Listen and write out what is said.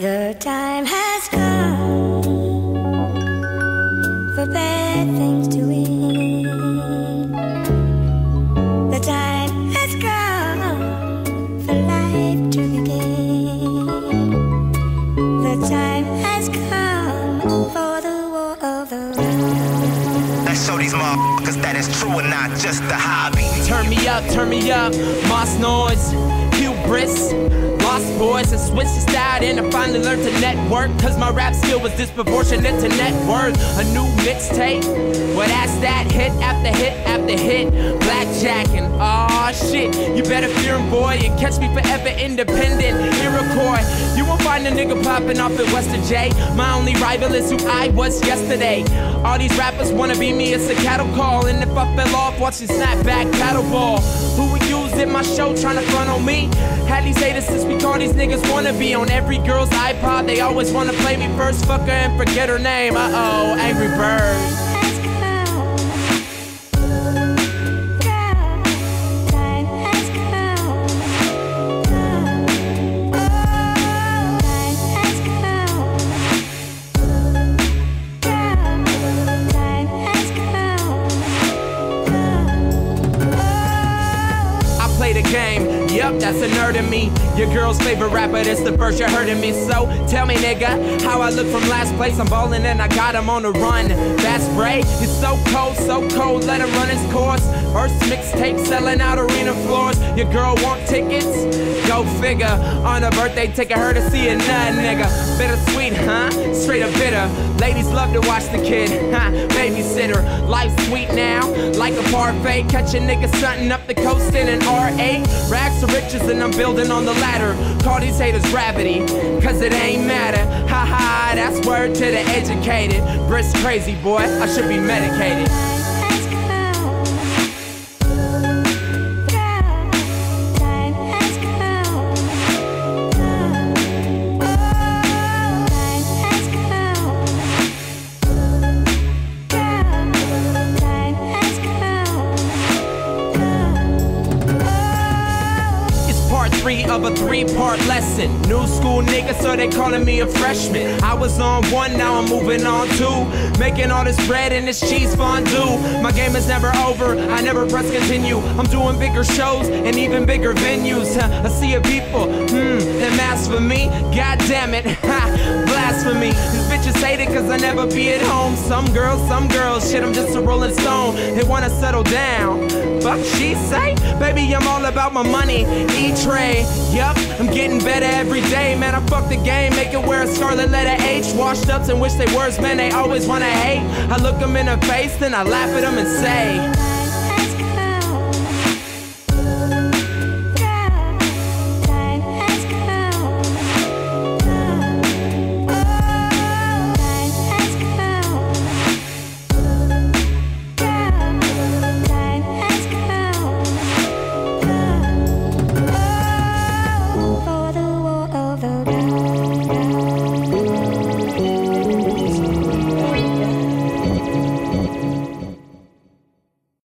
The time has come for bad things to end. The time has come for life to begin. The time has come for the war of the world. Let's show these motherfuckers that it's true and not just a hobby. Turn me up, Moss Noise, Hue Briss. Lost boys and switched to style, and I finally learned to network, cause my rap skill was disproportionate to net worth. A new mixtape, well that's that, hit after hit after hit. Blackjack and aw shit, you better fear him boy, and catch me forever independent. Iroquois, you won't find a nigga popping off at Western J. My only rival is who I was yesterday. All these rappers wanna be me, it's a cattle call, and if I fell off, watch you snap back paddle ball. Who would use in my show trying to front on me? Had these haters since we call these niggas wanna be on every girl's iPod. They always wanna play me first, fuck her and forget her name. Uh-oh, Angry Birds. Game. Yep, that's a nerd in me. Your girl's favorite rapper, that's the first you're hurting me. So tell me, nigga, how I look from last place. I'm ballin' and I got him on the run. That's Ray, it's so cold, let him run his course. First mixtape selling out arena floors. Your girl want tickets? Go figure. On her birthday, taking her to see a nun, nigga. Bittersweet, huh? Straight up bitter. Ladies love to watch the kid, huh? Babysitter. Life's sweet now, like a parfait. Catch a nigga stuntin' up the coast in an R8. Rags to riches and I'm building on the ladder. Call these haters gravity, cause it ain't matter. Ha ha, that's word to the educated. Briss crazy, boy, I should be medicated. Of a three-part lesson. New school nigga, so they calling me a freshman. I was on one, now I'm moving on two. Making all this bread and this cheese fondue. My game is never over, I never press continue. I'm doing bigger shows and even bigger venues. Huh? I see a people, that mask for me. God damn it, ha, blasphemy. These bitches hate it cause I never be at home. Some girls, shit, I'm just a rolling stone. They wanna settle down. Fuck she say? Baby, I'm all about my money. E-trade. Yup, I'm getting better every day. Man, I fuck the game, make it wear a scarlet letter H. Washed ups and wish they worse, man, they always wanna hate. I look them in the face, then I laugh at them and say